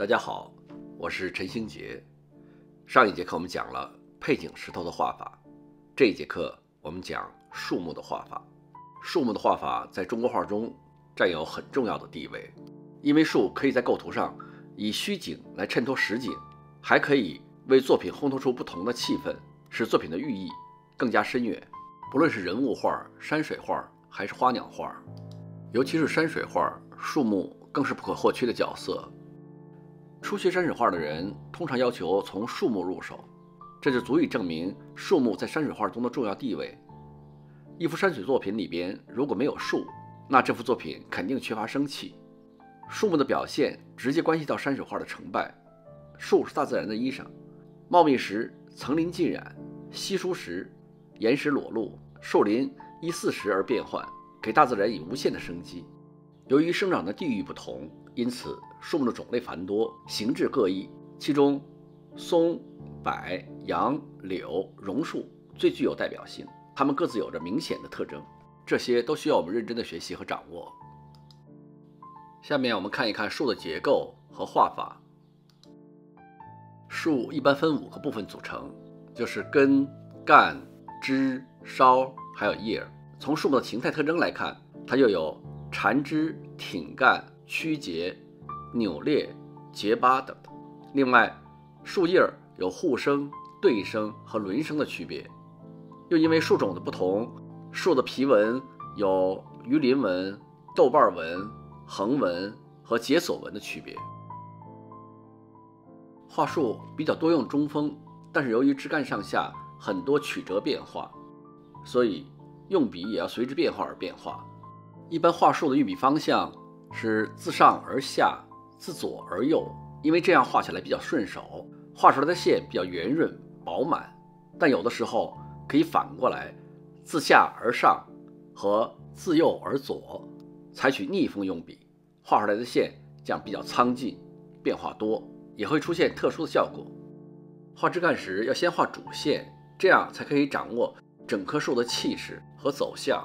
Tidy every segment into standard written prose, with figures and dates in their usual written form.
大家好，我是陈兴杰。上一节课我们讲了配景石头的画法，这一节课我们讲树木的画法。树木的画法在中国画中占有很重要的地位，因为树可以在构图上以虚景来衬托实景，还可以为作品烘托出不同的气氛，使作品的寓意更加深远。不论是人物画、山水画还是花鸟画，尤其是山水画，树木更是不可或缺的角色。初学山水画的人通常要求从树木入手，这就足以证明树木在山水画中的重要地位。一幅山水作品里边如果没有树，那这幅作品肯定缺乏生气。树木的表现直接关系到山水画的成败。树是大自然的衣裳，茂密时层林尽染，稀疏时岩石裸露，树林依四时而变换，给大自然以无限的生机。由于生长的地域不同，因此树木的种类繁多，形制各异，其中松、柏、杨、柳、榕树最具有代表性，它们各自有着明显的特征，这些都需要我们认真的学习和掌握。下面我们看一看树的结构和画法。树一般分5个部分组成，就是根、干、枝、梢还有叶。从树木的形态特征来看，它又有缠枝、挺干、曲节、扭裂、结疤等。另外，树叶有互生、对生和轮生的区别。又因为树种的不同，树的皮纹有鱼鳞纹、豆瓣纹、横纹和解锁纹的区别。画树比较多用中锋，但是由于枝干上下很多曲折变化，所以用笔也要随之变化而变化。一般画树的运笔方向是自上而下，自左而右，因为这样画起来比较顺手，画出来的线比较圆润饱满。但有的时候可以反过来，自下而上和自右而左，采取逆风用笔，画出来的线将比较苍劲，变化多，也会出现特殊的效果。画枝干时要先画主线，这样才可以掌握整棵树的气势和走向。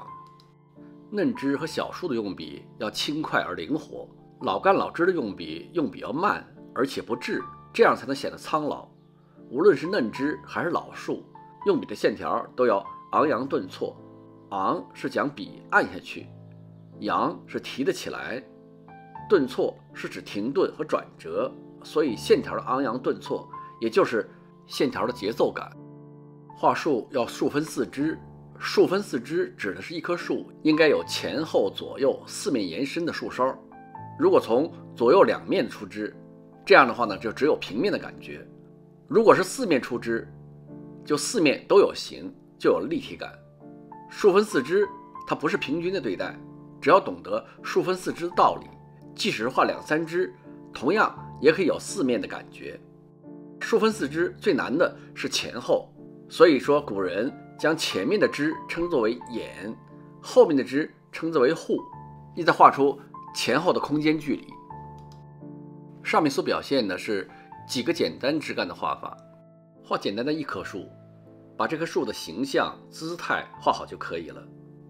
嫩枝和小树的用笔要轻快而灵活，老干老枝的用笔要慢而且不滞，这样才能显得苍老。无论是嫩枝还是老树，用笔的线条都要昂扬顿挫。昂是将笔按下去，扬是提得起来，顿挫是指停顿和转折，所以线条的昂扬顿挫也就是线条的节奏感。画树要树分四枝，树分四枝指的是一棵树应该有前后左右四面延伸的树梢。如果从左右两面出枝，这样的话呢就只有平面的感觉；如果是四面出枝，就四面都有形，就有立体感。树分四枝它不是平均的对待，只要懂得树分四枝的道理，即使是画2-3枝同样也可以有四面的感觉。树分四枝最难的是前后，所以说古人将前面的枝称作为眼，后面的枝称作为户，意在画出前后的空间距离。上面所表现的是几个简单枝干的画法，画简单的一棵树，把这棵树的形象、姿态画好就可以了。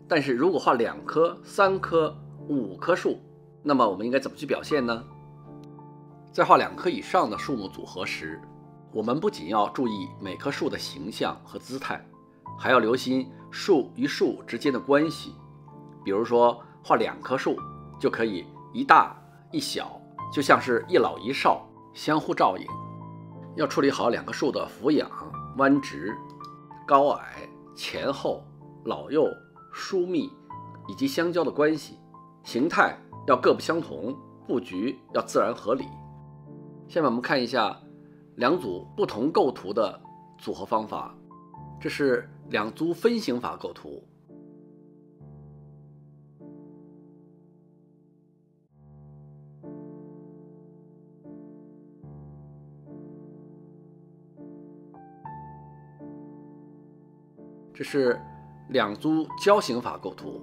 但是如果画2棵、3棵、5棵树，那么我们应该怎么去表现呢？在画2棵以上的树木组合时，我们不仅要注意每棵树的形象和姿态，还要留心树与树之间的关系。比如说画2棵树就可以一大一小，就像是一老一少相互照应。要处理好2棵树的俯仰、弯直、高矮、前后、老幼、疏密以及相交的关系，形态要各不相同，布局要自然合理。下面我们看一下两组不同构图的组合方法，这是两足分形法构图。这是两足交形法构图。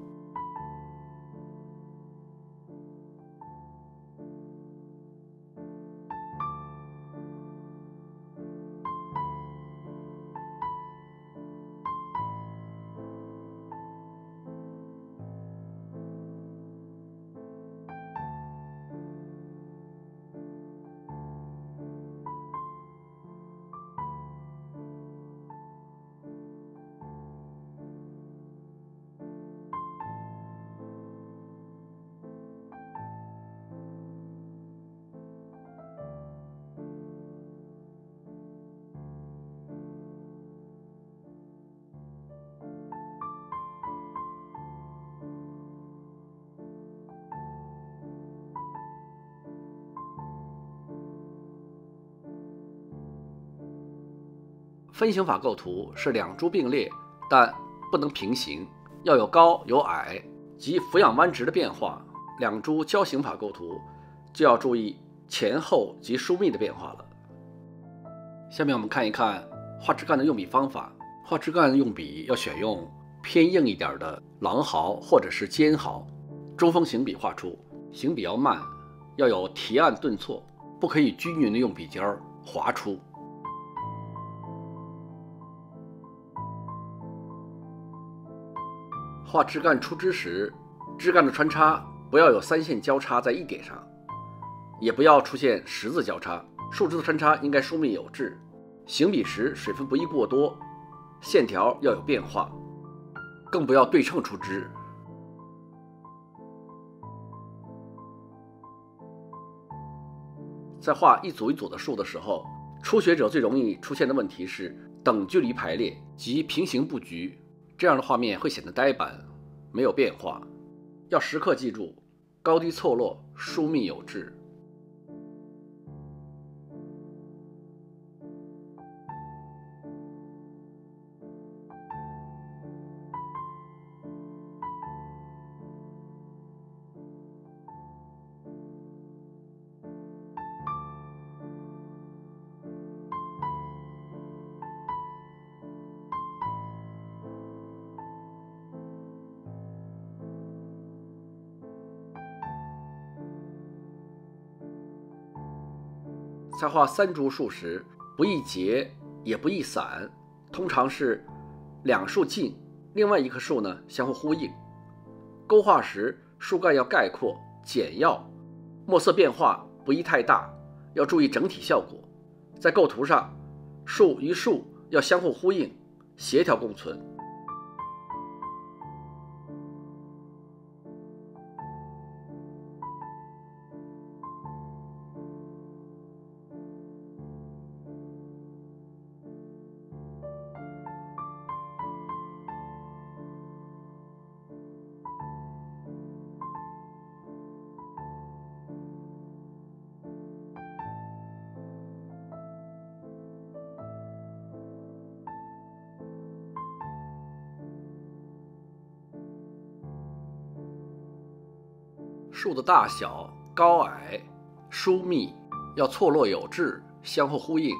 分形法构图是两株并列，但不能平行，要有高有矮及俯仰弯直的变化。两株交形法构图就要注意前后及疏密的变化了。下面我们看一看画枝干的用笔方法。画枝干用笔要选用偏硬一点的狼毫或者是尖毫，中锋行笔画出。行笔要慢，要有提按顿挫，不可以均匀的用笔尖划出。 画枝干出枝时，枝干的穿插不要有三线交叉在一点上，也不要出现十字交叉。树枝的穿插应该疏密有致。行笔时水分不宜过多，线条要有变化，更不要对称出枝。在画一组一组的树的时候，初学者最容易出现的问题是等距离排列及平行布局。 这样的画面会显得呆板，没有变化。要时刻记住高低错落，疏密有致。在画三株树时，不宜截，也不宜散，通常是两树近，另外一棵树呢相互呼应。勾画时，树干要概括简要，墨色变化不宜太大，要注意整体效果。在构图上，树与树要相互呼应，协调共存。 树的大小、高矮、疏密要错落有致，相互呼应。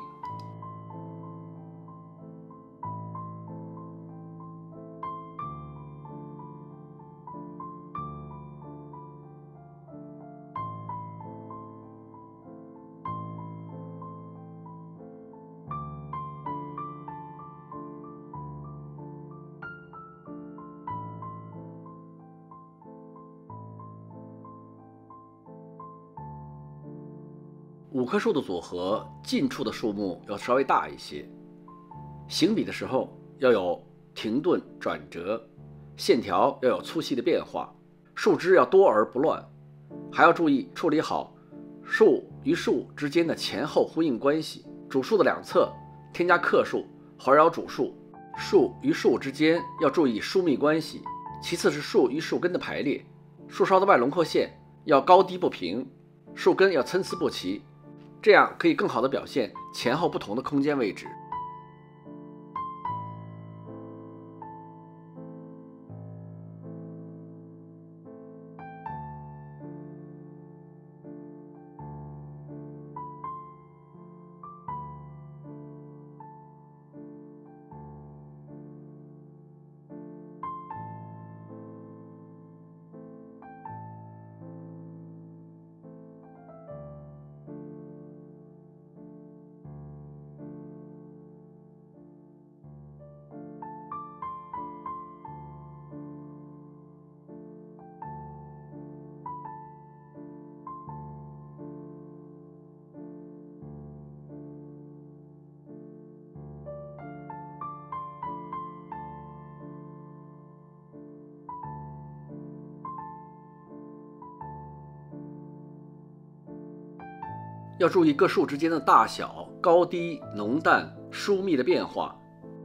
5棵树的组合，近处的树木要稍微大一些。行笔的时候要有停顿、转折，线条要有粗细的变化，树枝要多而不乱，还要注意处理好树与树之间的前后呼应关系。主树的两侧添加客树，环绕主树。树与树之间要注意疏密关系。其次是树与树根的排列，树梢的外轮廓线要高低不平，树根要参差不齐。 这样可以更好地表现前后不同的空间位置。要注意各树之间的大小、高低、浓淡、疏密的变化，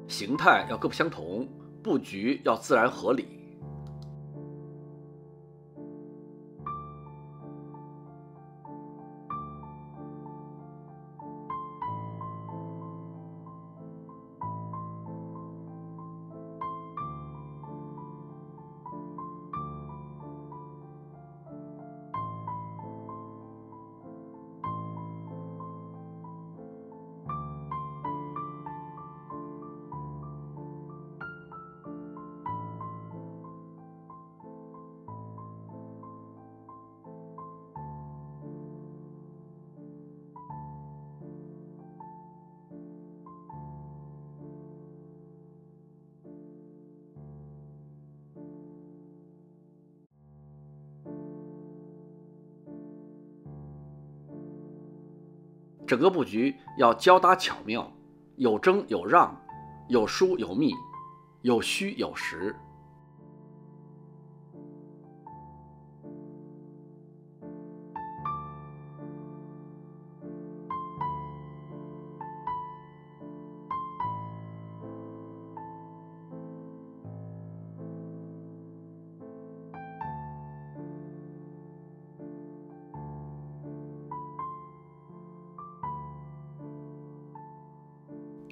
形态要各不相同，布局要自然合理。整个布局要交搭巧妙，有争有让，有疏有密，有虚有实。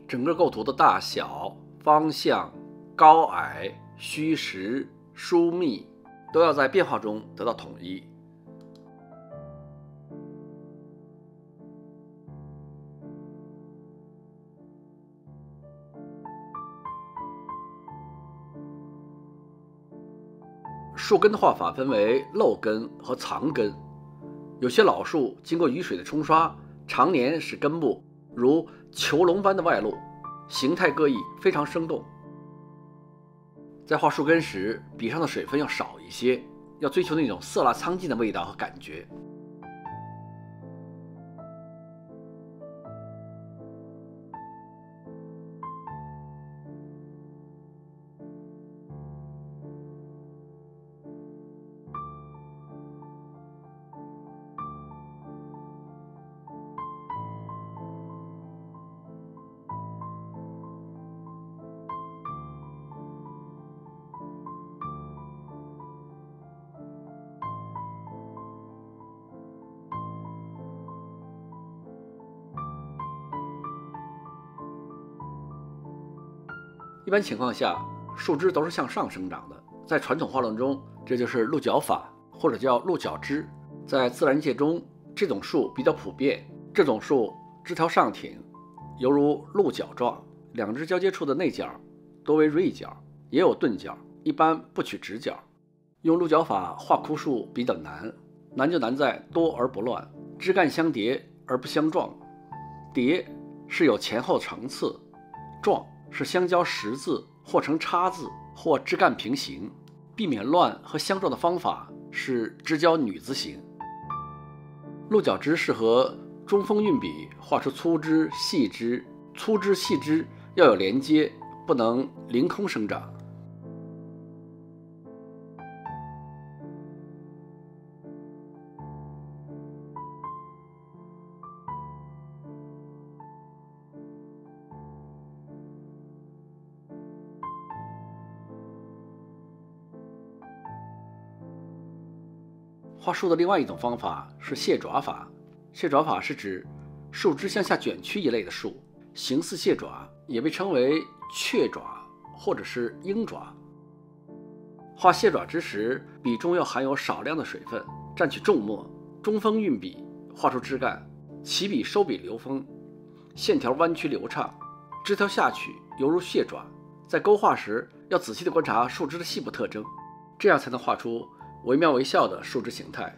整个构图的大小、方向、高矮、虚实、疏密，都要在变化中得到统一。树根的画法分为漏根和藏根，有些老树经过雨水的冲刷，常年使根部 如囚笼般的外露，形态各异，非常生动。在画树根时，笔上的水分要少一些，要追求那种色辣苍劲的味道和感觉。一般情况下，树枝都是向上生长的，在传统画论中，这就是鹿角法，或者叫鹿角枝。在自然界中，这种树比较普遍。这种树枝条上挺，犹如鹿角状，两枝交接处的内角多为锐角，也有钝角，一般不取直角。用鹿角法画枯树比较难，难就难在多而不乱，枝干相叠而不相撞。叠是有前后层次，撞 是相交十字，或成叉字，或枝干平行。避免乱和相撞的方法是枝交女字形。鹿角枝适合中锋运笔，画出粗枝细枝，粗枝细枝要有连接，不能凌空生长。画树的另外一种方法是蟹爪法。蟹爪法是指树枝向下卷曲一类的树，形似蟹爪，也被称为雀爪或者是鹰爪。画蟹爪之时，笔中要含有少量的水分，蘸取重墨，中锋运笔，画出枝干，起笔收笔流锋，线条弯曲流畅，枝条下取犹如蟹爪。在勾画时，要仔细地观察树枝的细部特征，这样才能画出 惟妙惟肖的树枝形态。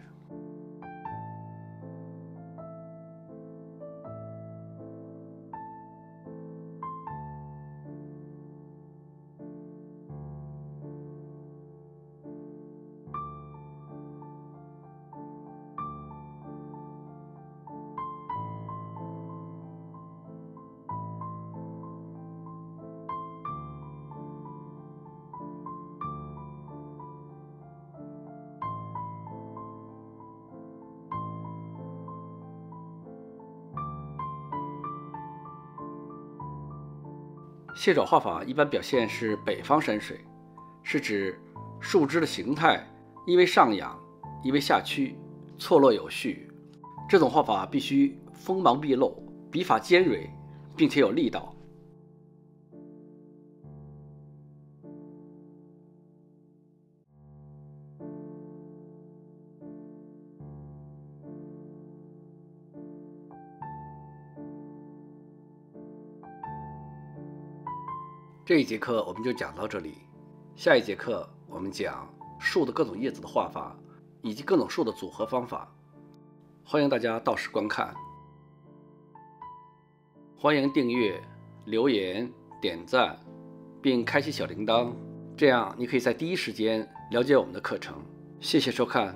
蟹爪画法一般表现是北方山水，是指树枝的形态一为上扬，一为下曲，错落有序。这种画法必须锋芒毕露，笔法尖锐，并且有力道。这一节课我们就讲到这里，下一节课我们讲树的各种叶子的画法，以及各种树的组合方法。欢迎大家到时观看，欢迎订阅、留言、点赞，并开启小铃铛，这样你可以在第一时间了解我们的课程。谢谢收看。